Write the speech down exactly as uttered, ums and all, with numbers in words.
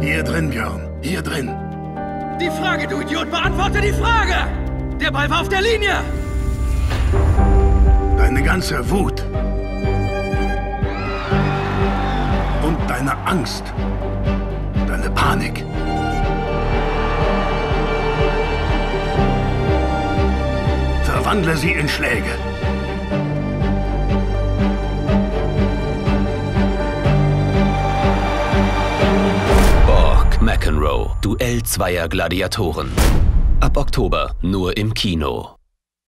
Hier drin, Björn. Hier drin. Die Frage, du Idiot, beantworte die Frage! Der Ball war auf der Linie! Deine ganze Wut und deine Angst, deine Panik. Verwandle sie in Schläge. Borg, McEnroe, Duell zweier Gladiatoren. Ab Oktober nur im Kino.